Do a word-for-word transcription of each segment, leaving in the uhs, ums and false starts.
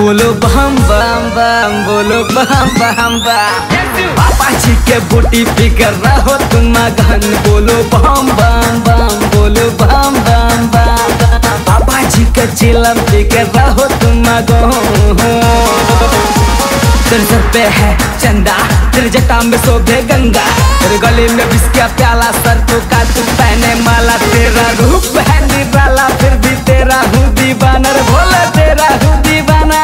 बोलो बम बम बम, बोलो बम बम बम, पापा जी के बूटी फिकर रहो तुम मगन। बोलो बम बम बम, बोलो बम बम बम, पापा जी के चिलम फिकर रहो तुम मगन। तेरे सर पे है चंदा, तेरे जटा में शोभे गंगा, तेरे गले में विस्की प्याला, सर तो का तू पहने माला। तेरा रूप है निराला, फिर भी तेरा हूँ दीवाना रे भोला, तेरा हूँ दीवाना।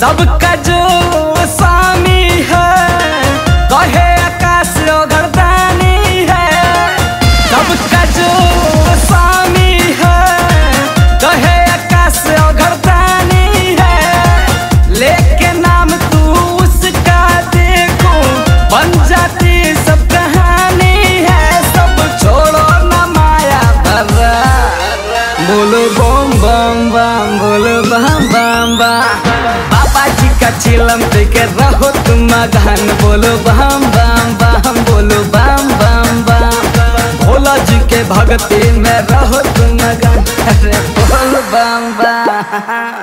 सबका जो स्वामी है, कहे आकाश गर्दानी है। सबका जो स्वामी है, कहे आकाश गर्दानी है। लेके नाम तू उसका देखो, बन जाती सब कहानी है। सब छोड़ो ना माया भरा। बोलो बम बम बम, बोलो बम बम बम, चिलम देके रहो तुम मगन। बोलो बम बम बम, बोलो बम बम बम, भोला जी के भक्ति में रहो तुम मगन। बोलो बम बम।